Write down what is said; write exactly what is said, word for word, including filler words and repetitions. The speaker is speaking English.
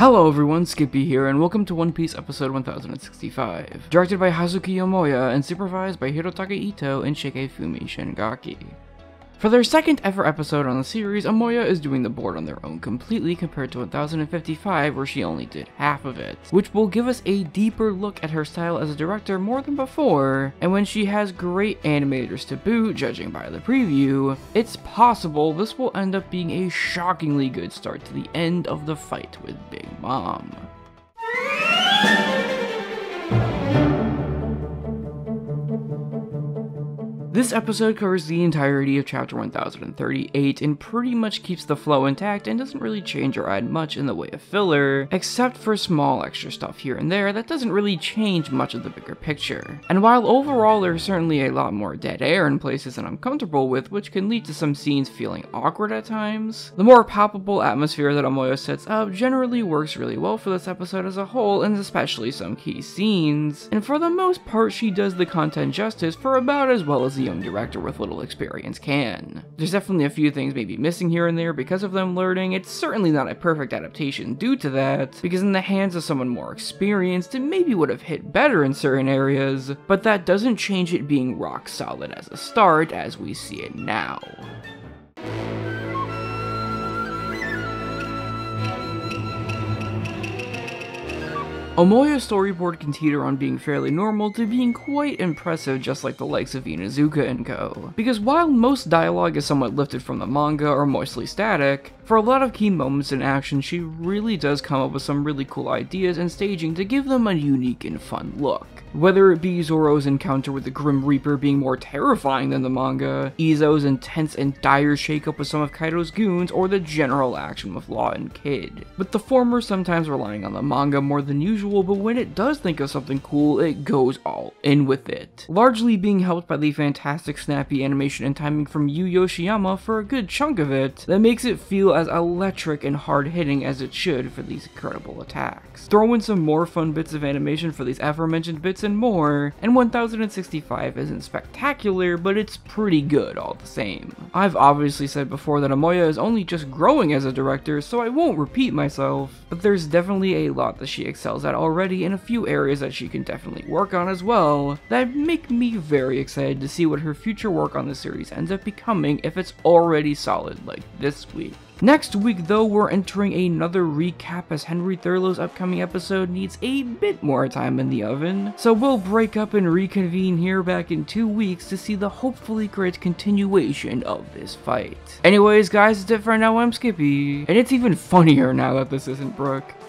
Hello everyone, Skippy here, and welcome to One Piece episode one thousand sixty-five, directed by Hazuki Yomoya and supervised by Hirotake Ito and Shikefumi Shengaki. For their second ever episode on the series, Yomoya is doing the board on their own completely compared to one thousand fifty-five where she only did half of it, which will give us a deeper look at her style as a director more than before, and when she has great animators to boot, judging by the preview, it's possible this will end up being a shockingly good start to the end of the fight with Big Mom. This episode covers the entirety of chapter one thousand thirty-eight and pretty much keeps the flow intact and doesn't really change or add much in the way of filler, except for small extra stuff here and there that doesn't really change much of the bigger picture. And while overall there's certainly a lot more dead air in places that I'm comfortable with, which can lead to some scenes feeling awkward at times, the more palpable atmosphere that Yomoya sets up generally works really well for this episode as a whole, and especially some key scenes, and for the most part she does the content justice for about as well as the young director with little experience can. There's definitely a few things maybe missing here and there because of them learning. It's certainly not a perfect adaptation due to that, because in the hands of someone more experienced it maybe would have hit better in certain areas, but that doesn't change it being rock solid as a start as we see it now. Yomoya's storyboard can teeter on being fairly normal to being quite impressive, just like the likes of Inazuka and co. Because while most dialogue is somewhat lifted from the manga or mostly static, for a lot of key moments in action she really does come up with some really cool ideas and staging to give them a unique and fun look. Whether it be Zoro's encounter with the Grim Reaper being more terrifying than the manga, Izo's intense and dire shakeup with some of Kaido's goons, or the general action with Law and Kid. With the former sometimes relying on the manga more than usual, but when it does think of something cool, it goes all in with it. Largely being helped by the fantastic snappy animation and timing from Yu Yoshiyama for a good chunk of it, that makes it feel as electric and hard-hitting as it should for these incredible attacks. Throw in some more fun bits of animation for these aforementioned bits and more, and one thousand sixty-five isn't spectacular, but it's pretty good all the same. I've obviously said before that Yomoya is only just growing as a director, so I won't repeat myself, but there's definitely a lot that she excels at already and a few areas that she can definitely work on as well that make me very excited to see what her future work on the series ends up becoming if it's already solid like this week. Next week though, we're entering another recap as Henry Thurlow's upcoming episode needs a bit more time in the oven, so we'll break up and reconvene here back in two weeks to see the hopefully great continuation of this fight. Anyways guys, that's it for now, I'm Skippy, and it's even funnier now that this isn't Brooke.